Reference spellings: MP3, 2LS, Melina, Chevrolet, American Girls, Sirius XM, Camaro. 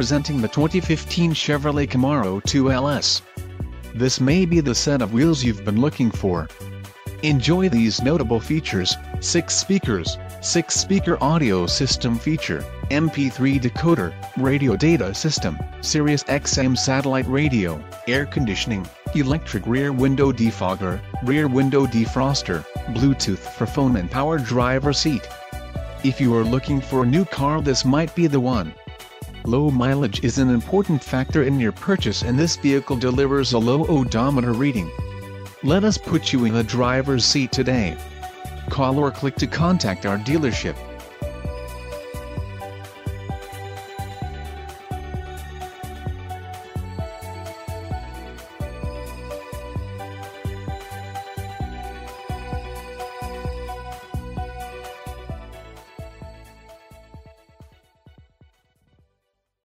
presenting the 2015 Chevrolet Camaro 2LS. This may be the set of wheels you've been looking for. Enjoy these notable features: 6 speakers, 6-speaker audio system feature, MP3 decoder, radio data system, Sirius XM satellite radio, air conditioning, electric rear window defogger, rear window defroster, Bluetooth for phone and power driver seat. If you are looking for a new car, this might be the one. Low mileage is an important factor in your purchase, and this vehicle delivers a low odometer reading. Let us put you in the driver's seat today. Call or click to contact our dealership.